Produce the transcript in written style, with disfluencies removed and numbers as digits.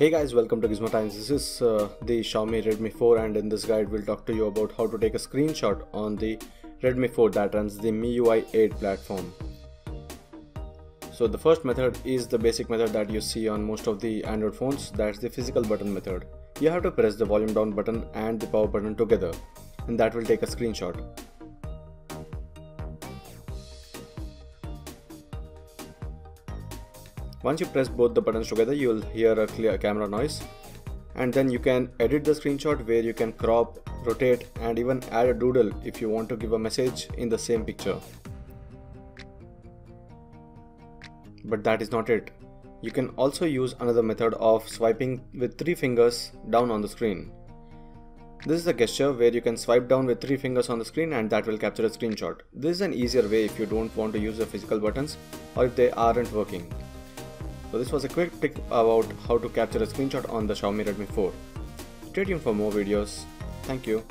Hey guys, welcome to Gizmo Times. This is the Xiaomi Redmi 4, and in this guide we'll talk to you about how to take a screenshot on the Redmi 4 that runs the MIUI 8 platform. So the first method is the basic method that you see on most of the Android phones, that's the physical button method. You have to press the volume down button and the power button together, and that will take a screenshot. Once you press both the buttons together, you will hear a clear camera noise, and then you can edit the screenshot where you can crop, rotate and even add a doodle if you want to give a message in the same picture. But that is not it. You can also use another method of swiping with three fingers down on the screen. This is a gesture where you can swipe down with three fingers on the screen and that will capture a screenshot. This is an easier way if you don't want to use the physical buttons or if they aren't working. So this was a quick tip about how to capture a screenshot on the Xiaomi Redmi 4. Stay tuned for more videos. Thank you.